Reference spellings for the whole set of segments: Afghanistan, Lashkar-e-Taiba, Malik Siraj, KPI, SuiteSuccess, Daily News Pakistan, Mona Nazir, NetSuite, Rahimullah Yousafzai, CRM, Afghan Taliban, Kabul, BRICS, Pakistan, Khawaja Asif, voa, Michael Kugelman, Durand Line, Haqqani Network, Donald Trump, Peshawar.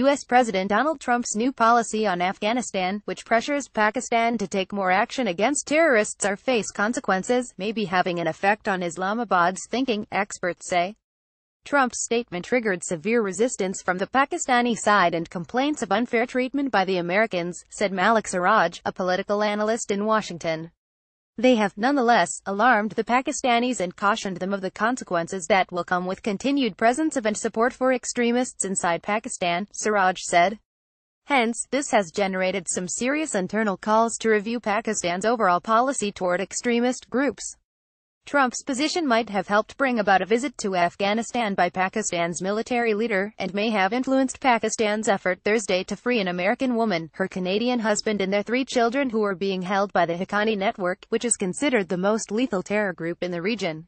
U.S. President Donald Trump's new policy on Afghanistan, which pressures Pakistan to take more action against terrorists or face consequences, may be having an effect on Islamabad's thinking, experts say. Trump's statement triggered severe resistance from the Pakistani side and complaints of unfair treatment by the Americans, said Malik Siraj, a political analyst in Washington. They have, nonetheless, alarmed the Pakistanis and cautioned them of the consequences that will come with continued presence of and support for extremists inside Pakistan, Siraj said. Hence, this has generated some serious internal calls to review Pakistan's overall policy toward extremist groups. Trump's position might have helped bring about a visit to Afghanistan by Pakistan's military leader, and may have influenced Pakistan's effort Thursday to free an American woman, her Canadian husband and their 3 children who are being held by the Haqqani Network, which is considered the most lethal terror group in the region.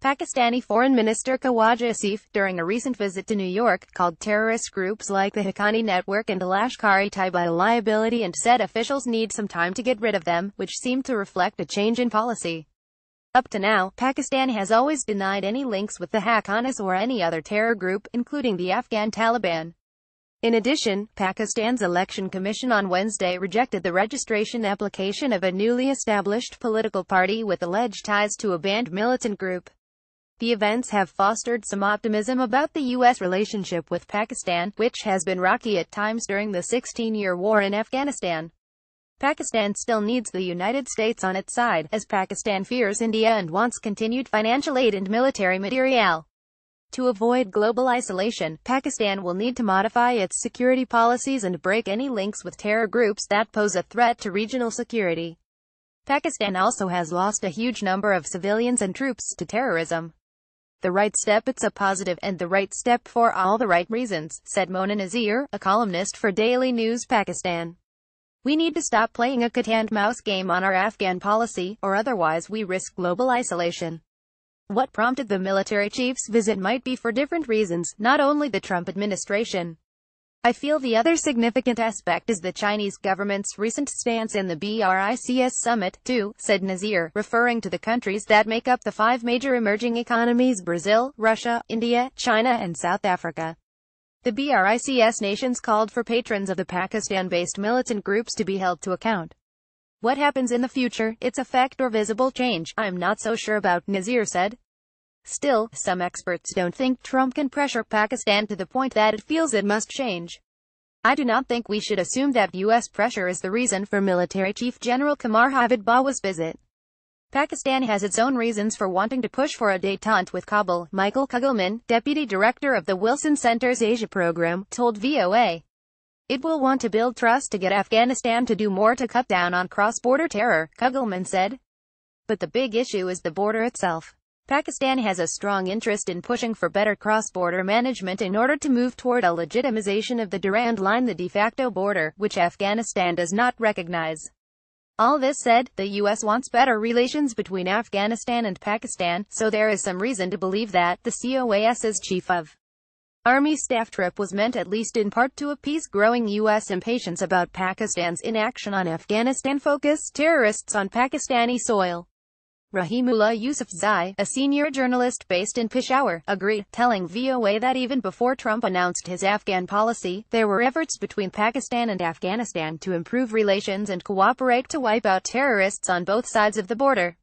Pakistani Foreign Minister Khawaja Asif, during a recent visit to New York, called terrorist groups like the Haqqani Network and Lashkar-e-Taiba a liability and said officials need some time to get rid of them, which seemed to reflect a change in policy. Up to now, Pakistan has always denied any links with the Haqqanis or any other terror group, including the Afghan Taliban. In addition, Pakistan's Election Commission on Wednesday rejected the registration application of a newly established political party with alleged ties to a banned militant group. The events have fostered some optimism about the U.S. relationship with Pakistan, which has been rocky at times during the 16-year war in Afghanistan. Pakistan still needs the United States on its side, as Pakistan fears India and wants continued financial aid and military materiel. To avoid global isolation, Pakistan will need to modify its security policies and break any links with terror groups that pose a threat to regional security. Pakistan also has lost a huge number of civilians and troops to terrorism. The right step, it's a positive, and the right step for all the right reasons, said Mona Nazir, a columnist for Daily News Pakistan. We need to stop playing a cat-and-mouse game on our Afghan policy, or otherwise we risk global isolation. What prompted the military chief's visit might be for different reasons, not only the Trump administration. I feel the other significant aspect is the Chinese government's recent stance in the BRICS summit, too, said Nazir, referring to the countries that make up the 5 major emerging economies: Brazil, Russia, India, China, and South Africa. The BRICS nations called for patrons of the Pakistan-based militant groups to be held to account. What happens in the future, its effect or visible change, I'm not so sure about, Nazir said. Still, some experts don't think Trump can pressure Pakistan to the point that it feels it must change. I do not think we should assume that U.S. pressure is the reason for military Chief General Qamar Javed Bajwa's visit. Pakistan has its own reasons for wanting to push for a détente with Kabul, Michael Kugelman, deputy director of the Wilson Center's Asia program, told VOA. It will want to build trust to get Afghanistan to do more to cut down on cross-border terror, Kugelman said. But the big issue is the border itself. Pakistan has a strong interest in pushing for better cross-border management in order to move toward a legitimization of the Durand Line, the de facto border, which Afghanistan does not recognize. All this said, the U.S. wants better relations between Afghanistan and Pakistan, so there is some reason to believe that the COAS's chief of Army staff trip was meant, at least in part, to appease growing U.S. impatience about Pakistan's inaction on Afghanistan-focused terrorists on Pakistani soil. Rahimullah Yousafzai, a senior journalist based in Peshawar, agreed, telling VOA that even before Trump announced his Afghan policy, there were efforts between Pakistan and Afghanistan to improve relations and cooperate to wipe out terrorists on both sides of the border.